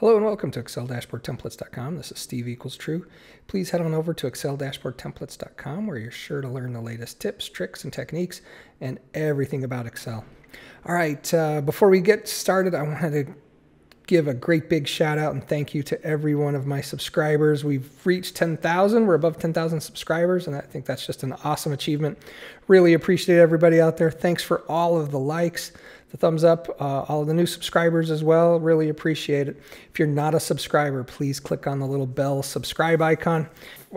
Hello and welcome to Excel Dashboard Templates.com. This is Steve equals true. Please head on over to Excel Dashboard Templates.com where you're sure to learn the latest tips, tricks, and techniques and everything about Excel. All right, before we get started, I wanted to give a great big shout out and thank you to every one of my subscribers. We've reached 10,000. We're above 10,000 subscribers, and I think that's just an awesome achievement. Really appreciate everybody out there. Thanks for all of the likes, the thumbs up, all of the new subscribers as well. Really appreciate it. If you're not a subscriber, please click on the little bell subscribe icon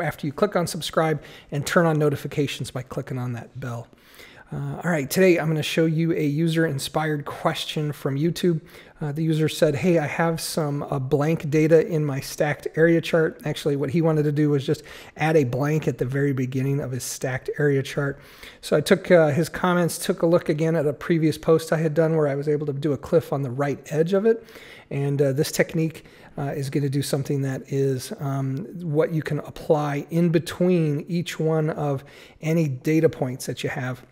after you click on subscribe and turn on notifications by clicking on that bell. All right, today I'm going to show you a user-inspired question from YouTube. The user said, hey, I have some blank data in my stacked area chart. Actually, what he wanted to do was just add a blank at the very beginning of his stacked area chart. So I took his comments, took a look again at a previous post I had done where I was able to do a cliff on the right edge of it. And this technique is going to do something that is what you can apply in between each one of any data points that you have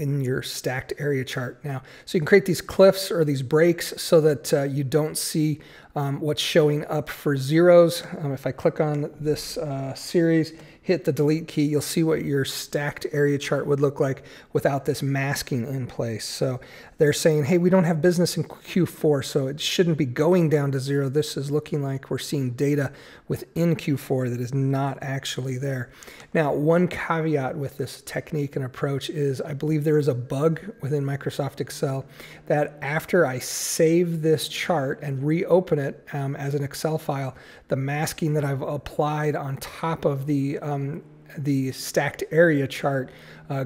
in your stacked area chart now. So you can create these cliffs or these breaks so that you don't see what's showing up for zeros. If I click on this series, hit the delete key, you'll see what your stacked area chart would look like without this masking in place. So they're saying, hey, we don't have business in Q4, so it shouldn't be going down to zero. This is looking like we're seeing data within Q4 that is not actually there. Now, one caveat with this technique and approach is I believe there is a bug within Microsoft Excel that after I save this chart and reopen it as an Excel file, the masking that I've applied on top of the stacked area chart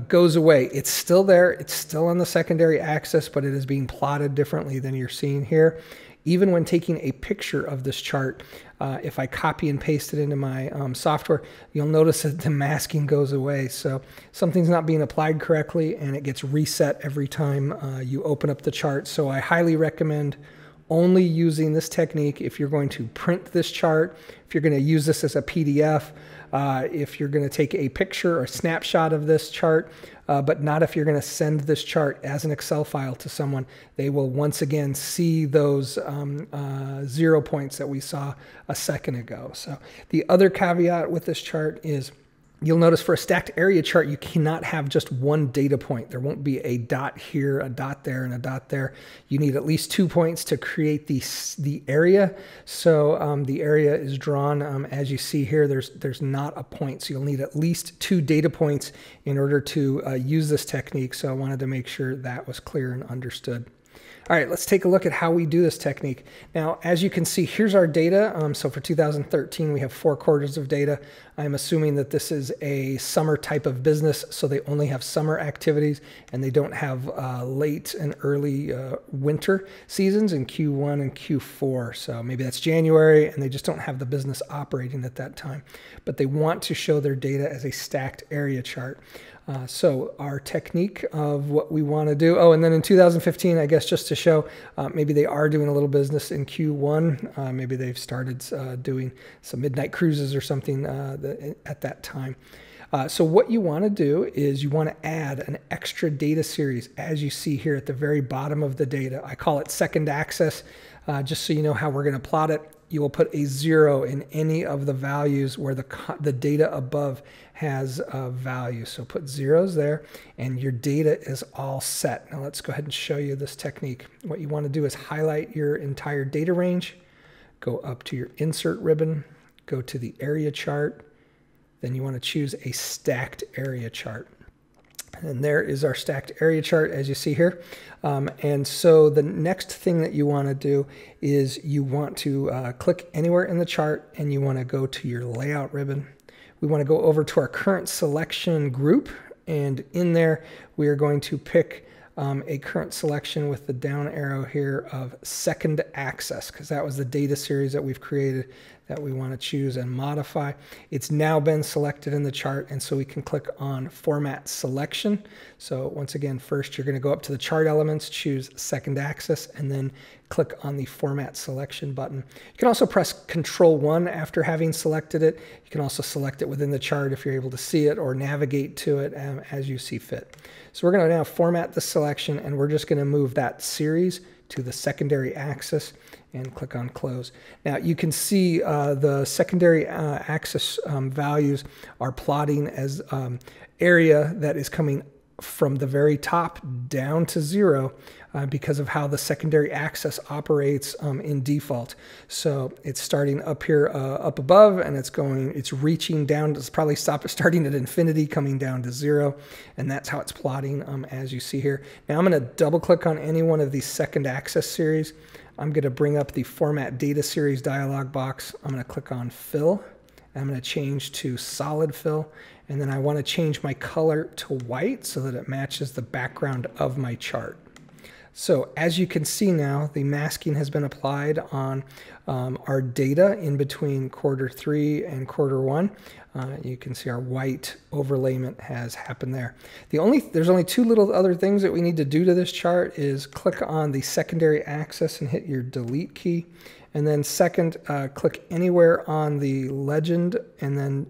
goes away. It's still there. It's still on the secondary axis, but it is being plotted differently than you're seeing here. Even when taking a picture of this chart, if I copy and paste it into my software, you'll notice that the masking goes away. So something's not being applied correctly, and it gets reset every time you open up the chart. So I highly recommend only using this technique if you're going to print this chart, if you're going to use this as a PDF, if you're going to take a picture or snapshot of this chart, but not if you're going to send this chart as an Excel file to someone. They will once again see those 0 points that we saw a second ago. So the other caveat with this chart is you'll notice for a stacked area chart, you cannot have just one data point. There won't be a dot here, a dot there, and a dot there. You need at least 2 points to create the area. So the area is drawn, as you see here, there's not a point. So you'll need at least 2 data points in order to use this technique. So I wanted to make sure that was clear and understood. All right, let's take a look at how we do this technique. Now, as you can see, here's our data. So for 2013, we have 4 quarters of data. I'm assuming that this is a summer type of business, so they only have summer activities, and they don't have late and early winter seasons in Q1 and Q4. So maybe that's January, and they just don't have the business operating at that time. But they want to show their data as a stacked area chart. So our technique of what we want to do. Oh, and then in 2015, I guess just to show maybe they are doing a little business in Q1. Maybe they've started doing some midnight cruises or something at that time. So what you want to do is you want to add an extra data series, as you see here at the very bottom of the data. I call it second axis, just so you know how we're going to plot it. You will put a 0 in any of the values where the data above has a value. So put 0s there, and your data is all set. Now let's go ahead and show you this technique. What you want to do is highlight your entire data range, go up to your insert ribbon, go to the area chart, then you want to choose a stacked area chart. And there is our stacked area chart, as you see here. And so the next thing that you want to do is you want to click anywhere in the chart, and you want to go to your layout ribbon. We want to go over to our current selection group, and in there we are going to pick a current selection with the down arrow here of second axis, because that was the data series that we've created that we want to choose and modify. It's now been selected in the chart, and so we can click on format selection. So once again, first you're going to go up to the chart elements, choose second axis, and then click on the format selection button. You can also press Control-1 after having selected it. You can also select it within the chart if you're able to see it, or navigate to it as you see fit. So we're going to now format the selection, and we're just going to move that series to the secondary axis, and click on close. Now you can see the secondary axis values are plotting as area that is coming from the very top down to zero because of how the secondary axis operates in default. So it's starting up here, up above, and it's reaching down. It's probably starting at infinity, coming down to zero, and that's how it's plotting as you see here. Now I'm going to double click on any one of these second axis series. I'm going to bring up the Format Data Series dialog box. I'm going to click on Fill. I'm going to change to solid fill, and then I want to change my color to white so that it matches the background of my chart. So as you can see now, the masking has been applied on our data in between Q3 and Q1. You can see our white overlayment has happened there. There's only two little other things that we need to do to this chart is click on the secondary axis and hit your delete key. And then second, click anywhere on the legend and then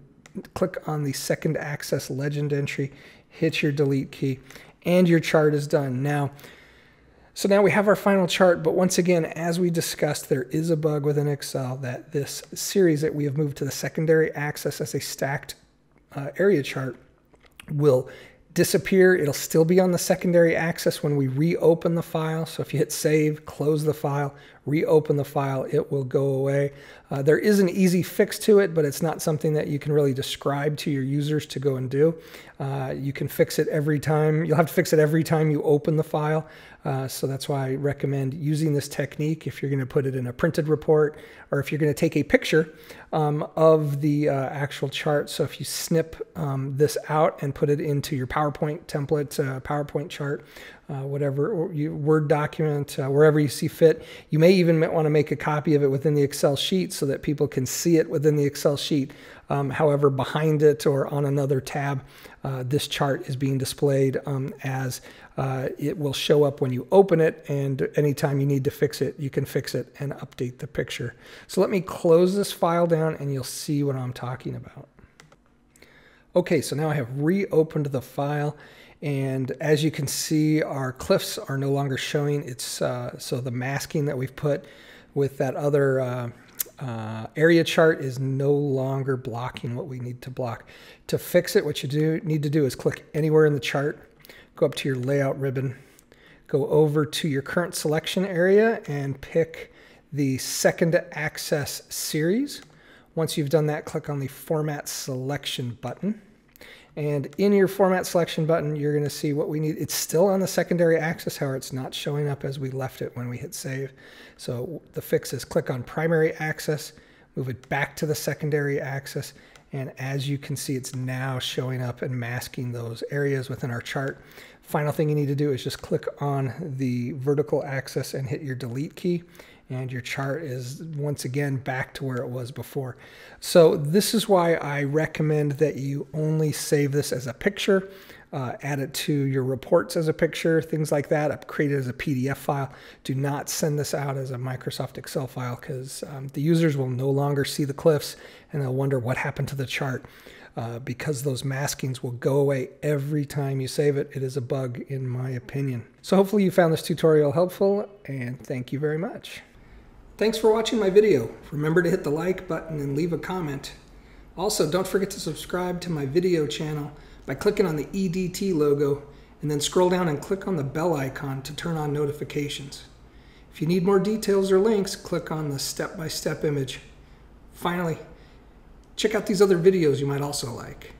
click on the second axis legend entry, hit your delete key, and your chart is done. So now we have our final chart, but once again, as we discussed, there is a bug within Excel that this series that we have moved to the secondary axis as a stacked area chart will disappear. It'll still be on the secondary axis when we reopen the file. So if you hit save, close the file, reopen the file, it will go away. There is an easy fix to it, but it's not something that you can really describe to your users to go and do. You can fix it every time. You'll have to fix it every time you open the file. So that's why I recommend using this technique if you're going to put it in a printed report or if you're going to take a picture of the actual chart. So if you snip this out and put it into your PowerPoint template, PowerPoint chart, whatever, or your Word document, wherever you see fit. You may even want to make a copy of it within the Excel sheet so that people can see it within the Excel sheet. However, behind it or on another tab, this chart is being displayed as it will show up when you open it, and anytime you need to fix it, you can fix it and update the picture. So let me close this file down and you'll see what I'm talking about. Okay, so now I have reopened the file, and as you can see, our cliffs are no longer showing. So the masking that we've put with that other area chart is no longer blocking what we need to block. To fix it, what you need to do is click anywhere in the chart, go up to your layout ribbon, go over to your current selection area, and pick the second axis series. Once you've done that, click on the Format Selection button. And in your Format Selection button, you're going to see what we need. It's still on the secondary axis, however, it's not showing up as we left it when we hit save. So the fix is click on primary axis, move it back to the secondary axis, and as you can see, it's now showing up and masking those areas within our chart. Final thing you need to do is just click on the vertical axis and hit your delete key, and your chart is once again back to where it was before. So this is why I recommend that you only save this as a picture, add it to your reports as a picture, things like that, create it as a PDF file. Do not send this out as a Microsoft Excel file because the users will no longer see the cliffs and they'll wonder what happened to the chart because those maskings will go away every time you save it. It is a bug in my opinion. So hopefully you found this tutorial helpful, and thank you very much. Thanks for watching my video. Remember to hit the like button and leave a comment. Also, don't forget to subscribe to my video channel by clicking on the EDT logo and then scroll down and click on the bell icon to turn on notifications. If you need more details or links, click on the step-by-step image. Finally, check out these other videos you might also like.